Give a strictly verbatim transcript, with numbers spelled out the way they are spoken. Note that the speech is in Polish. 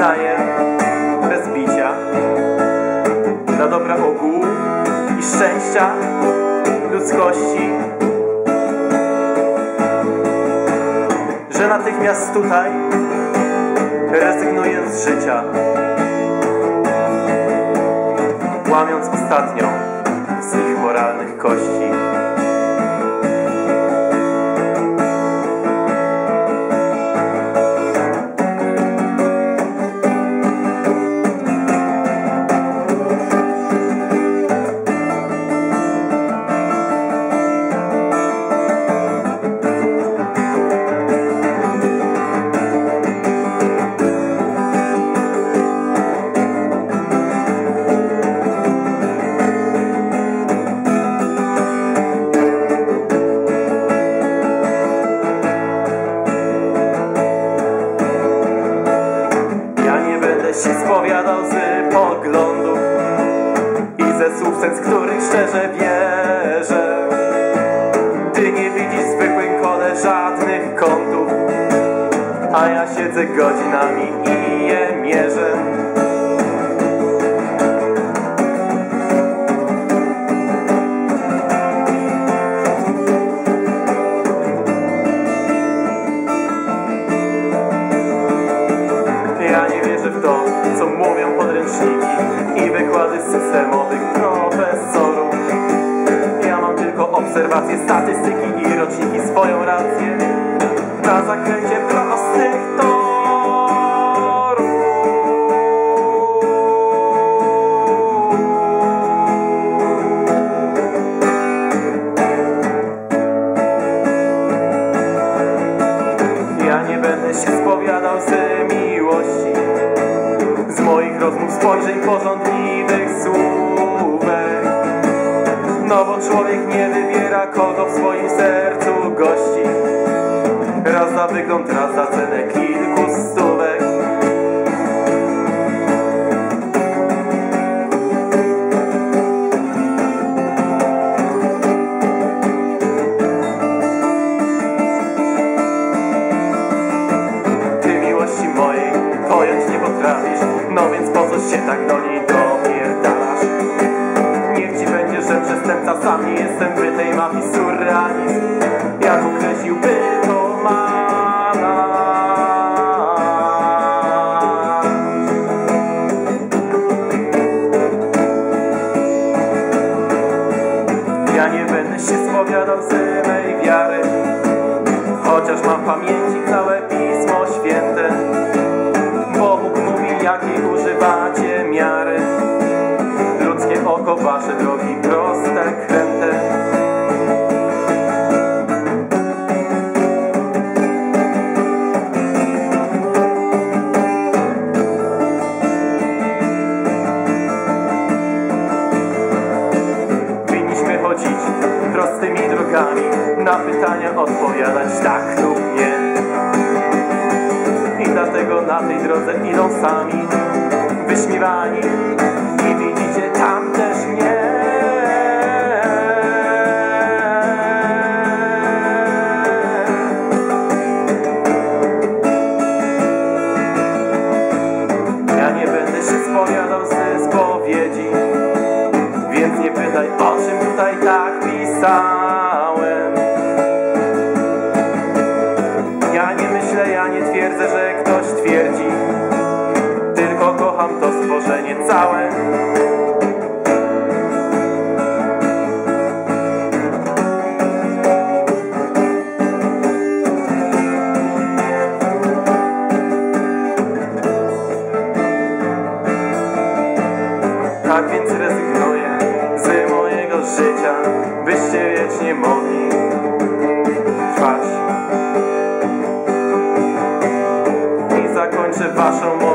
powstaje bez bicia, dla dobra ogółu i szczęścia ludzkości, że natychmiast tutaj rezygnuję z życia, łamiąc ostatnią z ich moralnych kości. Się spowiadał z poglądów i ze słów, sens których szczerze wierzę. Ty nie widzisz w zwykłym kole żadnych kątów, a ja siedzę godzinami i je mierzę. W to, co mówią podręczniki i wykłady systemowych profesorów. Ja mam tylko obserwacje, statystyki i roczniki, swoją rację na zakręcie prostych torów. Ja nie będę się spowiadał z miłości, z moich rozmów, spojrzeń, porządliwych słówek. No bo człowiek nie wybiera, kogo w swoim sercu gości. Raz za wygląd, raz za cenę kilku stówek. Ty miłości mojej pojąć nie potrafisz, no więc po co się tak do niej dopierdalasz? Niech ci będzie, że przestępca sam nie jestem, by tej mafii surrealizm, jak określiłby to malarz. Ja nie będę się spowiadał z mej wiary, chociaż mam w pamięci całe Pismo Święte. Bóg mówi, jakiej używacie miary. Ludzkie oko, wasze drogi proste, kręte. Winniśmy chodzić prostymi drogami, na pytania odpowiadać tak lub nie. I dlatego na tej drodze idą sami, wyśmiewani, i widzicie tam też mnie. Ja nie będę się spowiadał ze spowiedzi, więc nie pytaj, o czym tutaj tak pisałem. Ja nie myślę, ja nie twierdzę, że ktoś twierdzi, tylko kocham to stworzenie całe. Tak więc rezygnuję z mojego życia, byście wiecznie mogli trwać. Zakończę waszą